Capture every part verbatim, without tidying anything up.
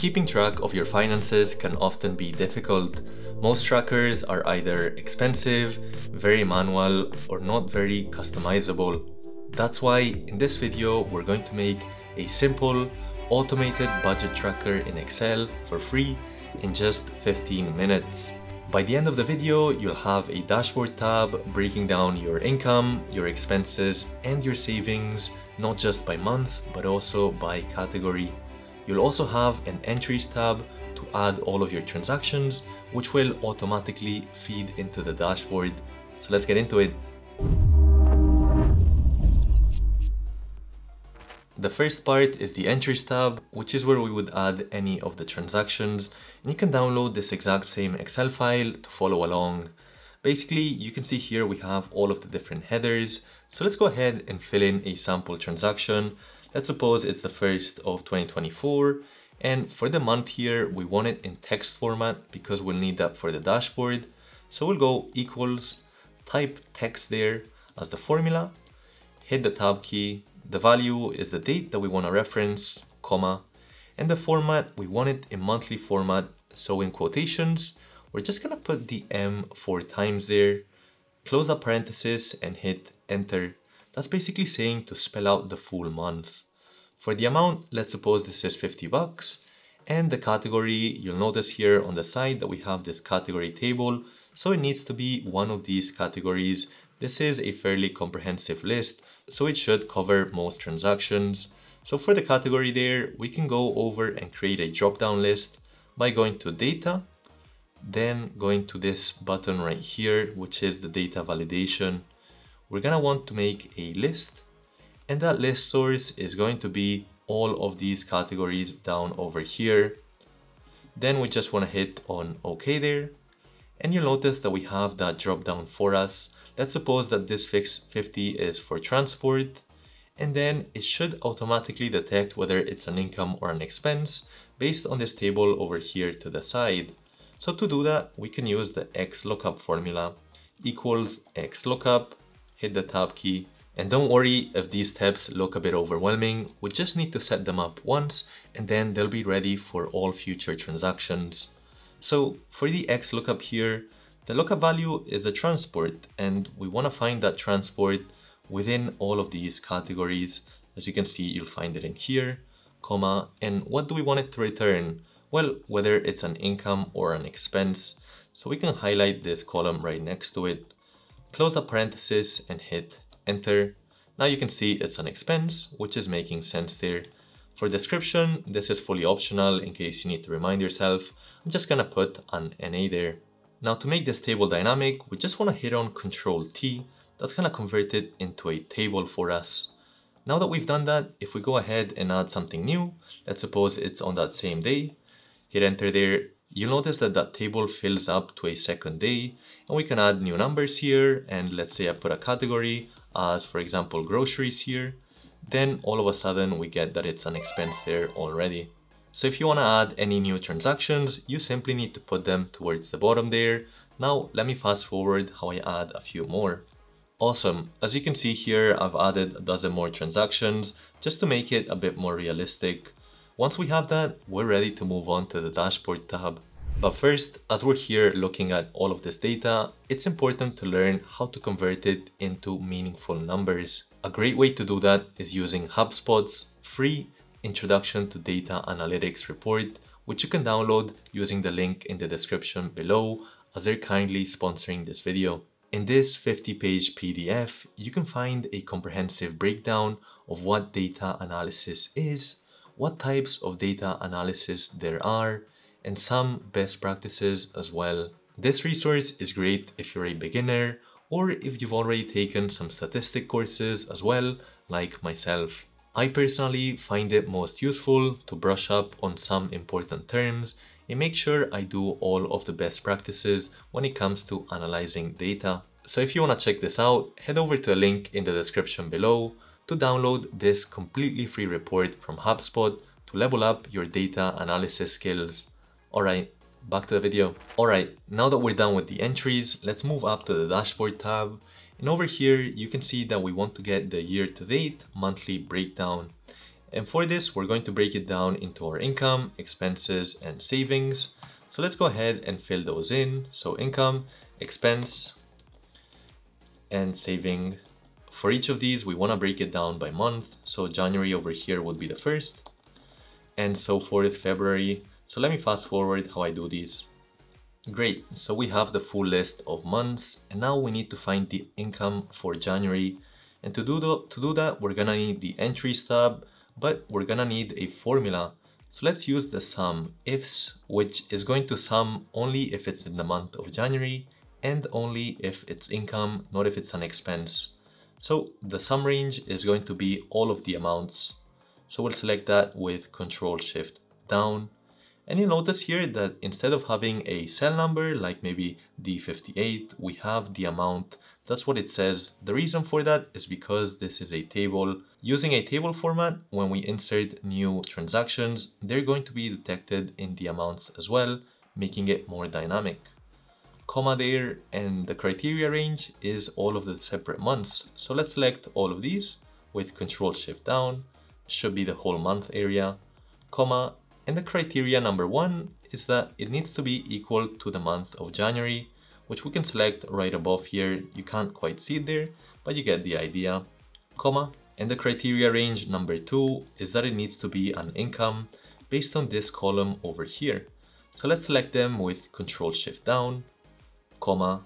Keeping track of your finances can often be difficult. Most trackers are either expensive, very manual, or not very customizable. That's why in this video, we're going to make a simple, automated budget tracker in Excel for free in just fifteen minutes. By the end of the video, you'll have a dashboard tab breaking down your income, your expenses, and your savings, not just by month, but also by category. You'll also have an entries tab to add all of your transactions, which will automatically feed into the dashboard. So let's get into it. The first part is the entries tab, which is where we would add any of the transactions, and you can download this exact same Excel file to follow along. Basically, you can see here we have all of the different headers. So let's go ahead and fill in a sample transaction. Let's suppose it's the first of twenty twenty-four, and for the month here, we want it in text format because we'll need that for the dashboard. So we'll go equals, type text there as the formula, hit the tab key. The value is the date that we want to reference, comma, and the format, we want it in monthly format. So in quotations, we're just going to put the M four times there, close that parenthesis and hit enter. That's basically saying to spell out the full month. For the amount, let's suppose this is fifty bucks, and the category, you'll notice here on the side that we have this category table. So it needs to be one of these categories. This is a fairly comprehensive list, so it should cover most transactions. So for the category there, we can go over and create a drop-down list by going to data, then going to this button right here, which is the data validation. We're gonna want to make a list, and that list source is going to be all of these categories down over here. Then we just wanna hit on OK there, and you'll notice that we have that drop-down for us. Let's suppose that this fixed fifty is for transport, and then it should automatically detect whether it's an income or an expense based on this table over here to the side. So to do that, we can use the X lookup formula, equals X lookup, hit the tab key. And don't worry if these steps look a bit overwhelming, we just need to set them up once and then they'll be ready for all future transactions. So for the X lookup here, the lookup value is the transport, and we want to find that transport within all of these categories. As you can see, you'll find it in here, comma, and what do we want it to return? Well, whether it's an income or an expense. So we can highlight this column right next to it, close the parenthesis and hit enter. Now you can see it's an expense, which is making sense there. For description, this is fully optional in case you need to remind yourself. I'm just going to put an N A there. Now to make this table dynamic, we just want to hit on control T. That's going to convert it into a table for us. Now that we've done that, if we go ahead and add something new, let's suppose it's on that same day, hit enter there, you'll notice that that table fills up to a second day, and we can add new numbers here. And let's say I put a category as, for example, groceries here. Then all of a sudden we get that it's an expense there already. So if you want to add any new transactions, you simply need to put them towards the bottom there. Now let me fast forward how I add a few more. Awesome. As you can see here, I've added a dozen more transactions just to make it a bit more realistic. Once we have that, we're ready to move on to the dashboard tab. But first, as we're here looking at all of this data, it's important to learn how to convert it into meaningful numbers. A great way to do that is using HubSpot's free Introduction to Data Analytics report, which you can download using the link in the description below, as they're kindly sponsoring this video. In this fifty page P D F, you can find a comprehensive breakdown of what data analysis is, what types of data analysis there are, and some best practices as well. This resource is great if you're a beginner or if you've already taken some statistic courses as well, like myself. I personally find it most useful to brush up on some important terms and make sure I do all of the best practices when it comes to analyzing data. So if you want to check this out, head over to the link in the description below to download this completely free report from HubSpot to level up your data analysis skills. All right, back to the video. All right, now that we're done with the entries, let's move up to the dashboard tab. And over here, you can see that we want to get the year to date monthly breakdown. And for this, we're going to break it down into our income, expenses, and savings. So let's go ahead and fill those in. So income, expense, and saving. For each of these, we want to break it down by month. So January over here would be the first, and so forth, February. So let me fast forward how I do these. Great, so we have the full list of months, and now we need to find the income for January. And to do, the, to do that, we're gonna need the entries tab, but we're gonna need a formula. So let's use the sum ifs, which is going to sum only if it's in the month of January and only if it's income, not if it's an expense. So the sum range is going to be all of the amounts. So we'll select that with Control Shift down. And you'll notice here that instead of having a cell number, like maybe D fifty-eight, we have the amount. That's what it says. The reason for that is because this is a table. Using a table format, when we insert new transactions, they're going to be detected in the amounts as well, making it more dynamic. Comma there, and the criteria range is all of the separate months. So let's select all of these with Control Shift down, should be the whole month area, comma, and the criteria number one is that it needs to be equal to the month of January, which we can select right above here. You can't quite see it there, but you get the idea, comma. And the criteria range number two is that it needs to be an income based on this column over here. So let's select them with Control Shift down, comma.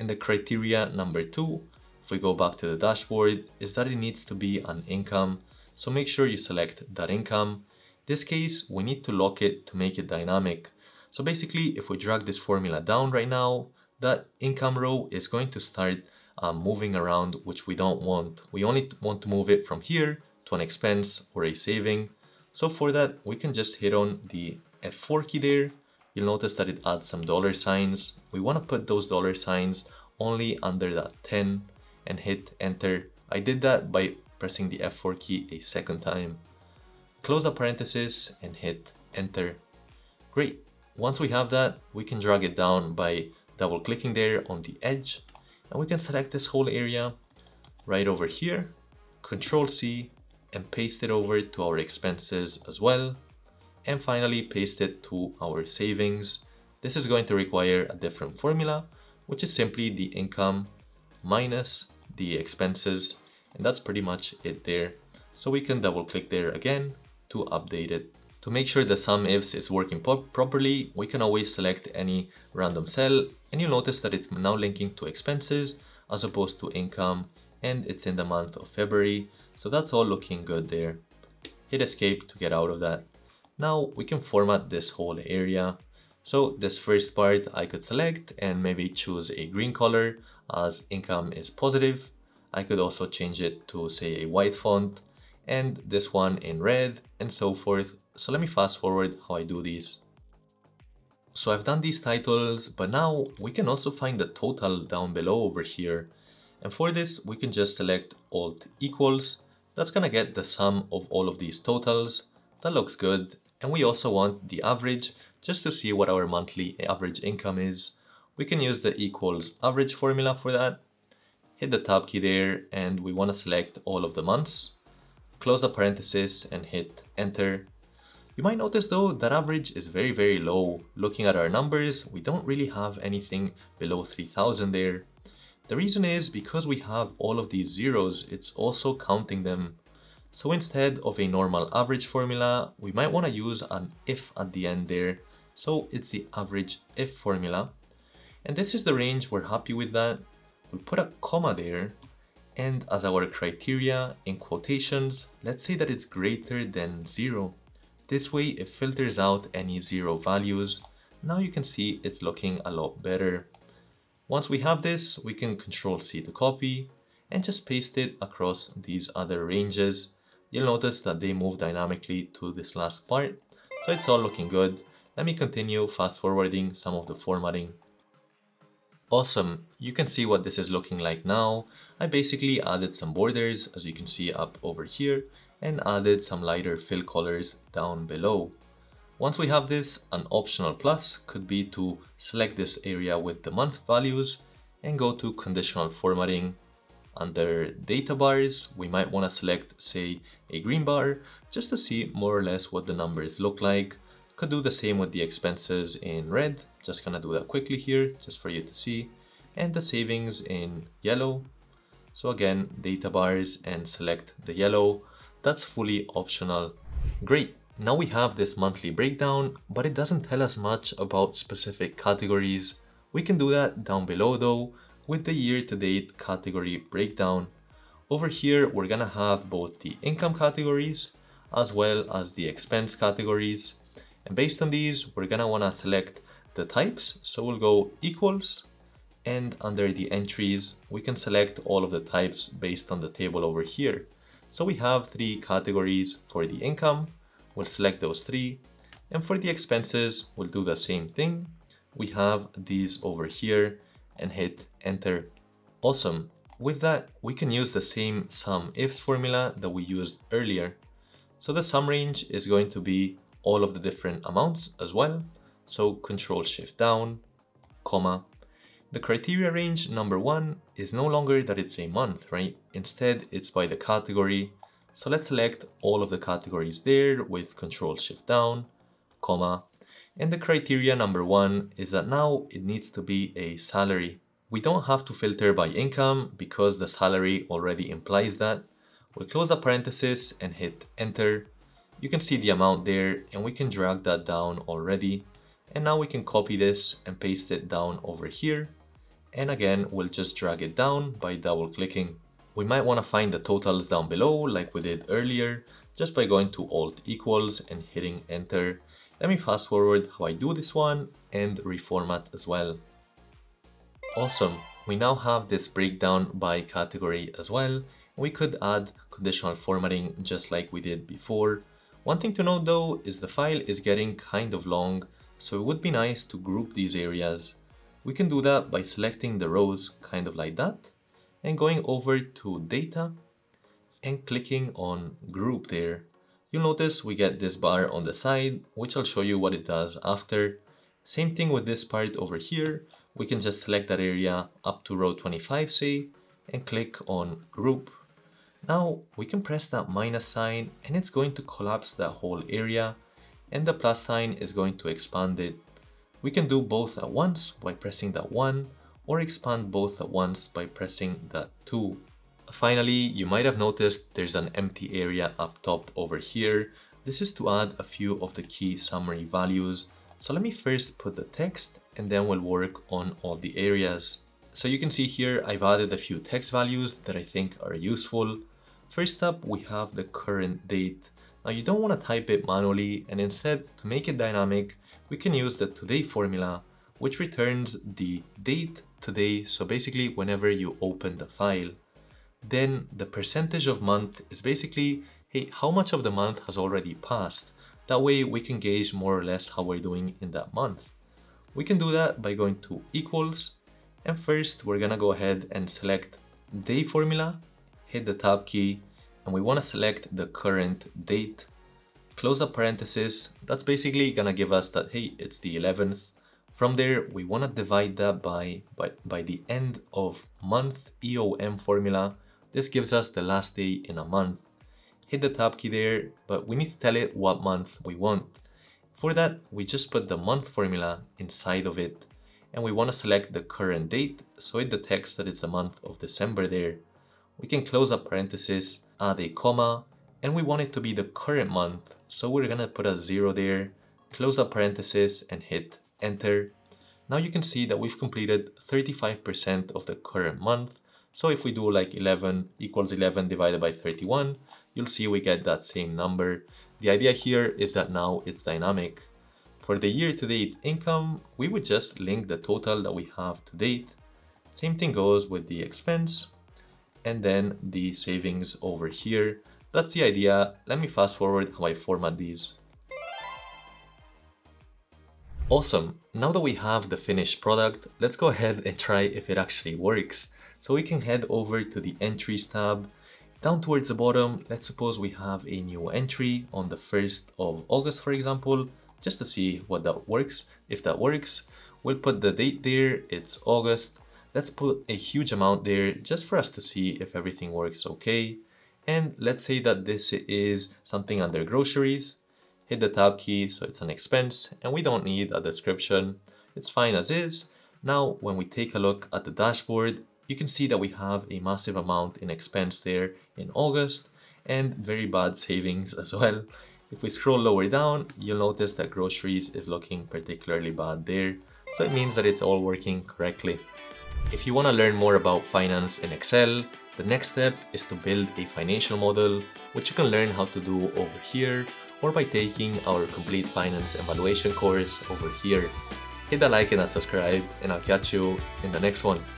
And the criteria number two, if we go back to the dashboard, is that it needs to be an income. So make sure you select that income. This case, we need to lock it to make it dynamic. So basically, if we drag this formula down right now, that income row is going to start uh, moving around, which we don't want. We only want to move it from here to an expense or a saving. So for that, we can just hit on the F four key there. You'll notice that it adds some dollar signs. We want to put those dollar signs only under that ten and hit enter. I did that by pressing the F four key a second time. Close the parenthesis and hit enter. Great. Once we have that, we can drag it down by double clicking there on the edge, and we can select this whole area right over here, Control C, and paste it over to our expenses as well. And finally, paste it to our savings. This is going to require a different formula, which is simply the income minus the expenses. And that's pretty much it there. So we can double click there again to update it. To make sure the sum ifs is working properly, we can always select any random cell, and you'll notice that it's now linking to expenses as opposed to income, and it's in the month of February. So that's all looking good there. Hit escape to get out of that. Now we can format this whole area. So this first part I could select and maybe choose a green color as income is positive. I could also change it to say a white font, and this one in red, and so forth. So let me fast forward how I do these. So I've done these titles, but now we can also find the total down below over here. And for this, we can just select Alt equals. That's gonna get the sum of all of these totals. That looks good. And we also want the average just to see what our monthly average income is. We can use the equals average formula for that. Hit the tab key there, and we want to select all of the months. Close the parenthesis and hit enter. You might notice though that average is very, very low. Looking at our numbers, we don't really have anything below three thousand there. The reason is because we have all of these zeros, it's also counting them. So instead of a normal average formula, we might want to use an if at the end there. So it's the average if formula. And this is the range, we're happy with that. We'll put a comma there, and as our criteria in quotations, let's say that it's greater than zero. This way it filters out any zero values. Now you can see it's looking a lot better. Once we have this, we can Control C to copy and just paste it across these other ranges. You'll notice that they move dynamically to this last part, so it's all looking good. Let me continue fast forwarding some of the formatting. Awesome, you can see what this is looking like now. I basically added some borders, as you can see up over here, and added some lighter fill colors down below. Once we have this, an optional plus could be to select this area with the month values and go to conditional formatting, Under data bars, we might want to select, say, a green bar just to see more or less what the numbers look like. Could do the same with the expenses in red, just gonna do that quickly here just for you to see, and the savings in yellow. So again, data bars and select the yellow. That's fully optional. Great. Now we have this monthly breakdown, but it doesn't tell us much about specific categories. We can do that down below though, with the year-to-date category breakdown. Over here, we're gonna have both the income categories as well as the expense categories. And based on these, we're gonna wanna select the types. So we'll go equals, and under the entries, we can select all of the types based on the table over here. So we have three categories for the income. We'll select those three. And for the expenses, we'll do the same thing. We have these over here and hit enter. Awesome. With that, we can use the same SUMIFS formula that we used earlier. So the sum range is going to be all of the different amounts as well. So control shift down, comma. The criteria range number one is no longer that it's a month, right? Instead, it's by the category. So let's select all of the categories there with control shift down, comma. And the criteria number one is that now it needs to be a salary. We don't have to filter by income because the salary already implies that. We'll close a parenthesis and hit enter. You can see the amount there and we can drag that down already. And now we can copy this and paste it down over here. And again, we'll just drag it down by double clicking. We might want to find the totals down below like we did earlier, just by going to Alt equals and hitting enter. Let me fast forward how I do this one and reformat as well. Awesome. We now have this breakdown by category as well. We could add conditional formatting just like we did before. One thing to note though is the file is getting kind of long, so it would be nice to group these areas. We can do that by selecting the rows kind of like that and going over to data and clicking on group there. You'll notice we get this bar on the side, which I'll show you what it does after. Same thing with this part over here. We can just select that area up to row twenty-five, say, and click on group. Now we can press that minus sign and it's going to collapse that whole area, and the plus sign is going to expand it. We can do both at once by pressing that one, or expand both at once by pressing that two. Finally, you might have noticed there's an empty area up top over here. This is to add a few of the key summary values. So let me first put the text and then we'll work on all the areas. So you can see here, I've added a few text values that I think are useful. First up, we have the current date. Now you don't want to type it manually, and instead to make it dynamic, we can use the today formula, which returns the date today. So basically whenever you open the file. Then the percentage of month is basically, hey, how much of the month has already passed? That way we can gauge more or less how we're doing in that month. We can do that by going to equals. And first we're gonna go ahead and select day formula, hit the tab key, and we wanna select the current date. Close a parenthesis. That's basically gonna give us that, hey, it's the eleventh. From there, we wanna divide that by, by, by the end of month E O M formula. This gives us the last day in a month. Hit the tab key there, but we need to tell it what month we want. For that, we just put the month formula inside of it, and we want to select the current date, so it detects that it's the month of December there. We can close a parenthesis, add a comma, and we want it to be the current month, so we're gonna put a zero there, close a parenthesis and hit enter. Now you can see that we've completed thirty-five percent of the current month. So if we do like eleven equals eleven divided by thirty-one, you'll see we get that same number. The idea here is that now it's dynamic. For the year-to-date income, we would just link the total that we have to date. Same thing goes with the expense and then the savings over here. That's the idea. Let me fast forward how I format these. Awesome. Now that we have the finished product, let's go ahead and try if it actually works. So we can head over to the entries tab. Down towards the bottom, let's suppose we have a new entry on the first of August, for example, just to see what that works. If that works, we'll put the date there, it's August. Let's put a huge amount there just for us to see if everything works okay. And let's say that this is something under groceries. Hit the tab key so it's an expense and we don't need a description. It's fine as is. Now, when we take a look at the dashboard, you can see that we have a massive amount in expense there in August and very bad savings as well. If we scroll lower down, you'll notice that groceries is looking particularly bad there. So it means that it's all working correctly. If you want to learn more about finance in Excel, the next step is to build a financial model, which you can learn how to do over here or by taking our complete finance and valuation course over here. Hit the like and subscribe, and I'll catch you in the next one.